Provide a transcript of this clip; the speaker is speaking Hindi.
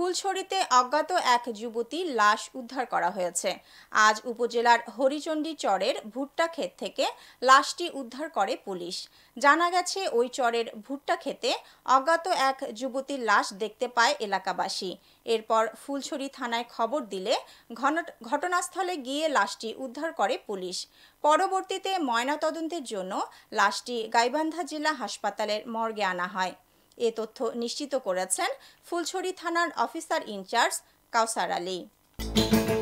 फुलछड़ीते अज्ञात एक युवती लाश उद्धार करा हयेछे। आज उपजेलार हरिचंडी चरेर भुट्टा खेत थेके लाशटी उद्धार करे पुलिश। जाना गेछे ओई चरेर भुट्टा खेते अज्ञात एक युवतीर लाश देखते पाय एलाकाबासी। एरपर फुलछड़ी थानाय खबर दिले घटनास्थले गिये लाशटी उद्धार करे पुलिश। परवर्तीते मयनातदन्तेर जन्य लाशटी गाईबांधा जिला हासपातालेर मर्गे आना हय। ए तथ्य निश्चित करेছেন फुलछड़ी थानार अफिसार इनचार्ज काउसार।